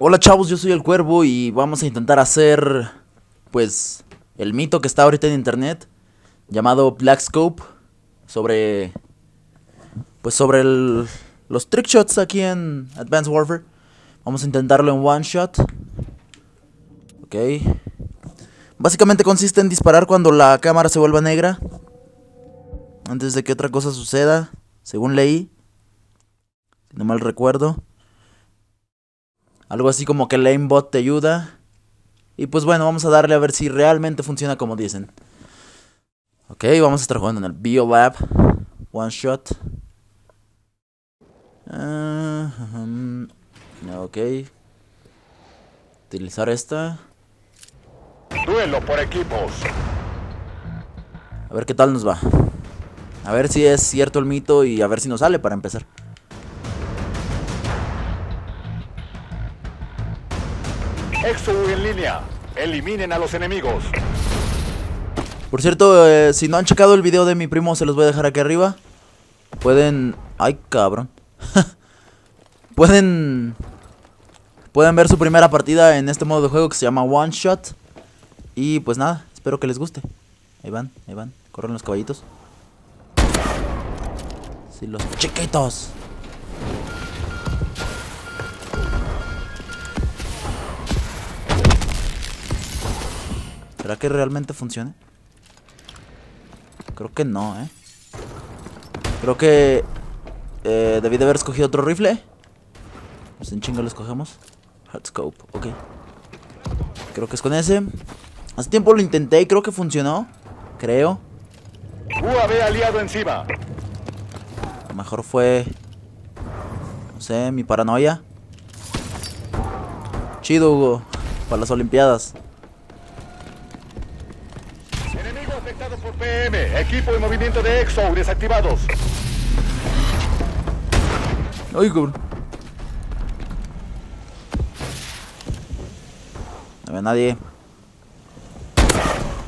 Hola chavos, yo soy El Cuervo y vamos a intentar hacer, pues, el mito que está ahorita en internet, llamado Black Scope, sobre, pues, sobre los trick shots aquí en Advanced Warfare. Vamos a intentarlo en one shot. Ok. Básicamente consiste en disparar cuando la cámara se vuelva negra, antes de que otra cosa suceda, según leí, si no mal recuerdo. Algo así como que el aimbot te ayuda. Y pues bueno, vamos a darle a ver si realmente funciona como dicen. Ok, vamos a estar jugando en el BioLab. One shot. Ok. Utilizar esta. Duelo por equipos. A ver qué tal nos va. A ver si es cierto el mito y a ver si nos sale para empezar. Exo en línea. Eliminen a los enemigos. Por cierto, si no han checado el video de mi primo, se los voy a dejar aquí arriba. Pueden... Ay, cabrón. Pueden ver su primera partida en este modo de juego que se llama One Shot. Y pues nada, espero que les guste. Ahí van, corren los caballitos. Sí, los chiquitos. ¿Será que realmente funcione? Creo que no, ¿eh? Creo que debí de haber escogido otro rifle. Pues en chinga lo escogemos. Hard Scope, ok. Creo que es con ese. Hace tiempo lo intenté y creo que funcionó. Creo. UAV aliado encima. A lo mejor fue... no sé, mi paranoia. Chido, Hugo. Para las Olimpiadas. Por PM, equipo y movimiento de EXO desactivados. Ay, cabrón. No veo a nadie.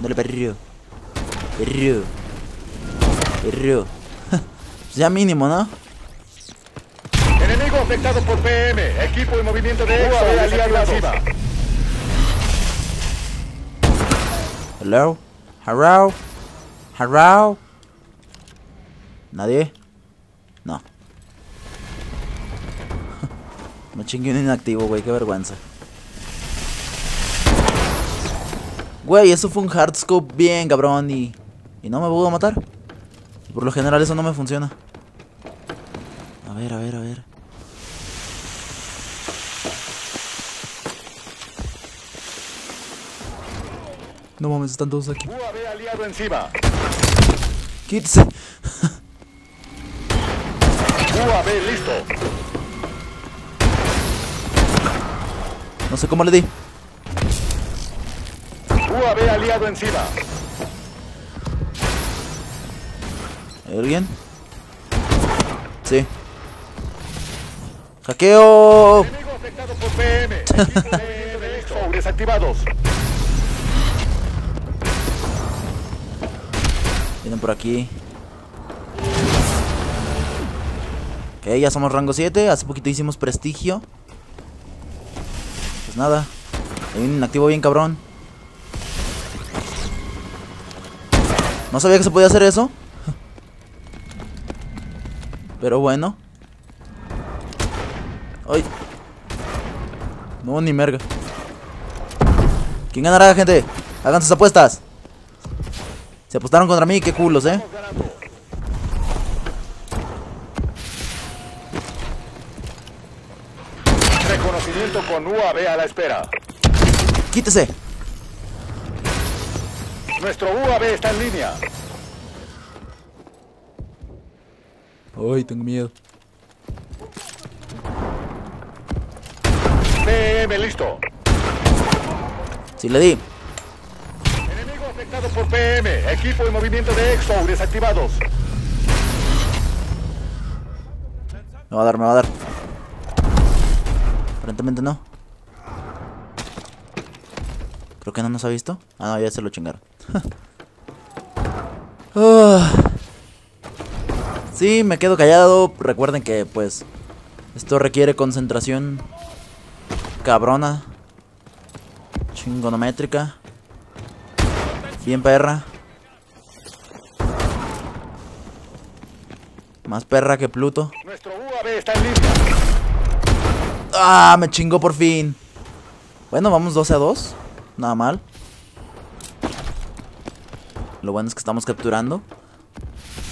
Dale, perro. Perro. Perro. Ya mínimo, ¿no? Enemigo afectado por PM, equipo y movimiento de EXO desactivados. Hello. Harrow. Harrow. ¿Nadie? No. Me chingué un inactivo, güey. Qué vergüenza. Güey, eso fue un hard scope bien, cabrón. Y no me pudo matar. Por lo general eso no me funciona. A ver, a ver, a ver. No mames, están todos aquí. UAV aliado encima. Quítese. UAV listo. No sé cómo le di. UAV aliado encima. ¿Alguien? Sí. ¡Hackeo! Enemigo afectado por PM. Equipo de EXO desactivados. Vienen por aquí. Ok, ya somos rango 7. Hace poquito hicimos prestigio. Pues nada. Hay un inactivo bien cabrón. No sabía que se podía hacer eso. Pero bueno. Ay. No, ni merga. ¿Quién ganará, gente? Hagan sus apuestas. Se apostaron contra mí, qué culos, Reconocimiento con UAV a la espera. Quítese. Nuestro UAV está en línea. Ay, tengo miedo. PM listo. Sí, le di. Por PM, equipo y movimiento de EXO desactivados. Me va a dar, me va a dar. Aparentemente no. Creo que no nos ha visto. Ah, no, ya se lo chingaron. Sí, me quedo callado. Recuerden que, pues, esto requiere concentración. cabrona. Chingonométrica. Bien perra. Más perra que Pluto. Nuestro UAV está en línea. Ah, me chingó por fin. Bueno, vamos 12-2. Nada mal. Lo bueno es que estamos capturando.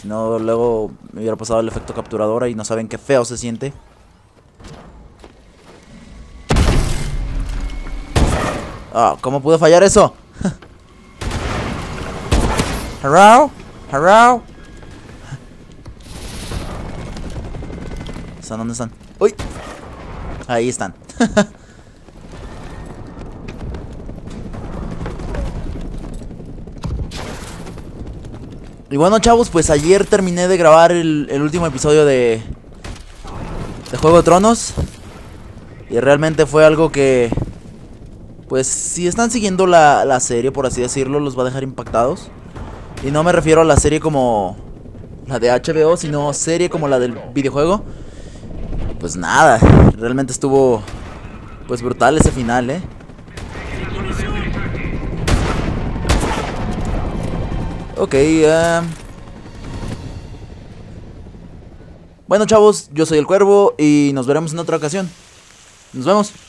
Si no, luego me hubiera pasado el efecto capturadora y no saben qué feo se siente. Ah, ¿cómo pude fallar eso? Harao, harao. ¿Están? ¿Dónde están? ¡Uy! Ahí están. Y bueno, chavos, pues ayer terminé de grabar el último episodio de Juego de Tronos. Y realmente fue algo que, pues si están siguiendo la serie, por así decirlo, los va a dejar impactados. Y no me refiero a la serie como la de HBO, sino serie como la del videojuego. Pues nada, realmente estuvo pues brutal ese final, ¿eh? Ok, bueno, chavos, yo soy El Cuervo y nos veremos en otra ocasión. Nos vemos.